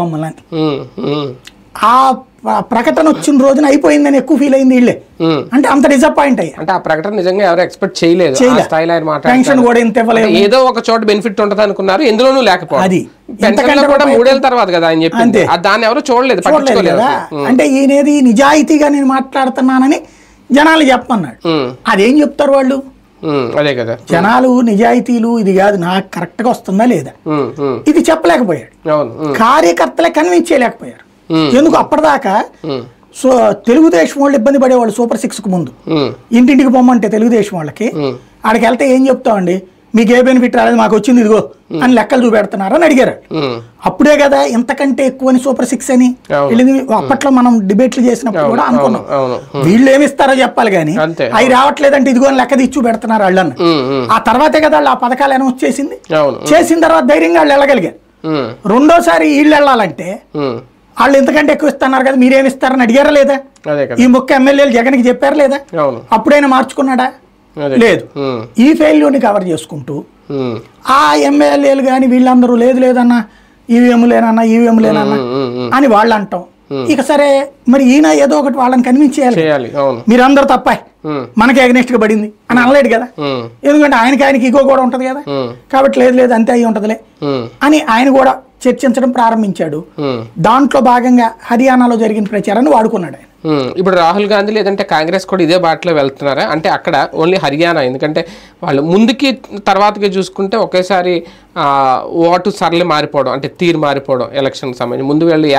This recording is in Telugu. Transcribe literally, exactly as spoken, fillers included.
मम्मी ప్రకటన వచ్చిన రోజున అయిపోయిందని ఎక్కువ ఫీల్ అయ్యింది ఇల్లే అంటే అంత డిసప్పాయింట్ అయ్యా అంటే ఆ ప్రకటన నిజంగా ఎవరు ఎక్స్‌పెక్ట్ చేయలేదు ఆ స్టైల్ ఆయన మాట్లాడారు పెన్షన్ కూడా ఇంత ఇవ్వలేదు ఏదో ఒక చోట బెనిఫిట్ ఉంటది అనుకున్నారు ఎందులోనూ లేకపోవడం అది పెన్షన్ కూడా మూడేళ్ల తర్వాత కదా ఆయన చెప్పింది ఆ దాన్ని ఎవరు చూడలేదు పట్టించుకోలేదు అంటే ఈనేది నిజాయితీగా నేను మాట్లాడుతున్నానని జనాలు చెప్పమన్నాడు అదేం చెప్తారు వాళ్ళు అదే కదా జనాలు నిజాయితీలు ఇది కాదు నాకు కరెక్ట్ గా వస్తుందా లేదా ఇది చెప్పలేకపోయాడు అవును కార్యకర్తలే కన్విన్స్ చేయలేకపోయారు అప్పటిదాకా సో తెలుగుదేశం వాళ్ళు ఇబ్బంది పడేవాళ్ళు సూపర్ సిక్స్ కు ముందు ఇంటింటికి పోమంటే తెలుగుదేశం వాళ్ళకి ఆడికి వెళ్తే ఏం చెప్తామండి మీకు ఏ బెనిఫిట్ రాలేదు మాకు వచ్చింది ఇదిగో అని లెక్కలు చూపెడుతున్నారు అని అడిగారు అప్పుడే కదా ఇంతకంటే ఎక్కువ అని సూపర్ సిక్స్ అని అప్పట్లో మనం డిబేట్లు చేసినప్పుడు కూడా అనుకున్నాం వీళ్ళు ఏమిస్తారో చెప్పాలి కానీ అవి రావట్లేదంటే ఇదిగో అని లెక్క తీర్చి పెడుతున్నారు వాళ్ళు అన్న ఆ తర్వాతే కదా వాళ్ళు ఆ పథకాలు అనౌన్స్ చేసింది చేసిన తర్వాత ధైర్యంగా వాళ్ళు వెళ్ళగలిగారు రెండోసారి వీళ్ళు వెళ్ళాలంటే వాళ్ళు ఎంతకంటే ఎక్కువ ఇస్తున్నారు కదా మీరేమి ఇస్తారని అడిగారా లేదా ఈ ముఖ్య ఎమ్మెల్యేలు జగన్కి చెప్పారా లేదా అప్పుడైనా మార్చుకున్నాడా లేదు ఈ ఫెయిల్యూర్ని కవర్ చేసుకుంటూ ఆ ఎమ్మెల్యేలు కానీ వీళ్ళందరూ లేదు లేదన్నా ఈవీఎంలేనన్నా ఈవీఎంలేనన్నా అని వాళ్ళు అంటాం ఇక సరే మరి ఈయన ఏదో ఒకటి వాళ్ళని కన్విన్స్ చేయాలి మీరందరూ తప్ప మనకి అగ్నెస్ట్ గా పడింది అని అనలేడు కదా ఎందుకంటే ఆయనకి ఆయనకి ఈగో కూడా ఉంటది కదా కాబట్టి లేదు లేదు అంతే అయ్యి ఉంటదిలే అని ఆయన కూడా చర్చించడం ప్రారంభించాడు దాంట్లో భాగంగా హర్యానాలో జరిగిన ప్రచారాన్ని వాడుకున్నాడు ఆయన ఇప్పుడు రాహుల్ గాంధీ లేదంటే కాంగ్రెస్ కూడా ఇదే బాటలో వెళ్తున్నారా అంటే అక్కడ ఓన్లీ హర్యానా ఎందుకంటే వాళ్ళు ముందుకి తర్వాతకి చూసుకుంటే ఒకేసారి ఓటు సరళి మారిపోవడం అంటే తీరు మారిపోవడం ఎలక్షన్ సమయం ముందు వెళ్ళి